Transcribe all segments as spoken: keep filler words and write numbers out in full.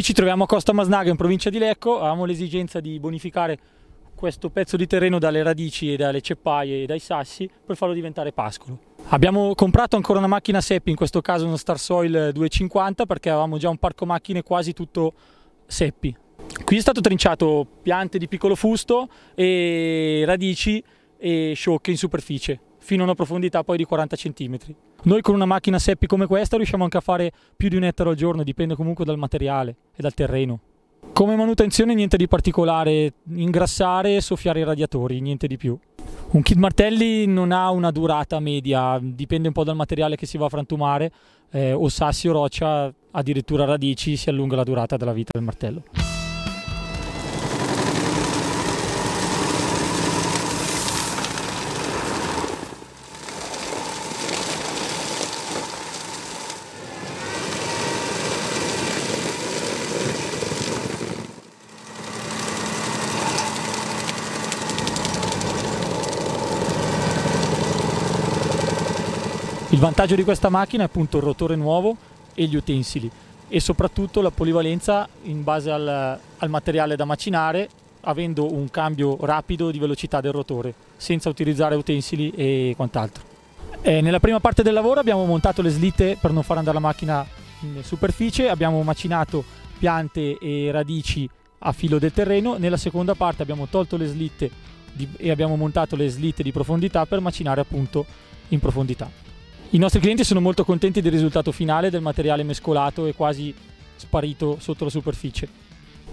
Qui ci troviamo a Costa Masnaga, in provincia di Lecco. Avevamo l'esigenza di bonificare questo pezzo di terreno dalle radici e dalle ceppaie e dai sassi per farlo diventare pascolo. Abbiamo comprato ancora una macchina SEPPI, in questo caso uno Starsoil duecentocinquanta, perché avevamo già un parco macchine quasi tutto SEPPI. Qui è stato trinciato piante di piccolo fusto e radici e sciocche in superficie, fino a una profondità poi di quaranta centimetri. Noi con una macchina SEPPI come questa riusciamo anche a fare più di un ettaro al giorno, dipende comunque dal materiale e dal terreno. Come manutenzione niente di particolare, ingrassare e soffiare i radiatori, niente di più. Un kit martelli non ha una durata media, dipende un po' dal materiale che si va a frantumare, eh, o sassi o roccia, addirittura radici, si allunga la durata della vita del martello. Il vantaggio di questa macchina è appunto il rotore nuovo e gli utensili e soprattutto la polivalenza in base al, al materiale da macinare, avendo un cambio rapido di velocità del rotore senza utilizzare utensili e quant'altro. Eh, nella prima parte del lavoro abbiamo montato le slitte per non far andare la macchina in superficie, abbiamo macinato piante e radici a filo del terreno. Nella seconda parte abbiamo tolto le slitte di, e abbiamo montato le slitte di profondità per macinare appunto in profondità. I nostri clienti sono molto contenti del risultato finale del materiale mescolato e quasi sparito sotto la superficie.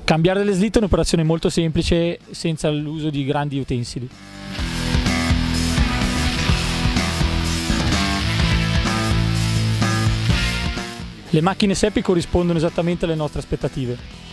Cambiare le slitte è un'operazione molto semplice senza l'uso di grandi utensili. Le macchine SEPPI corrispondono esattamente alle nostre aspettative.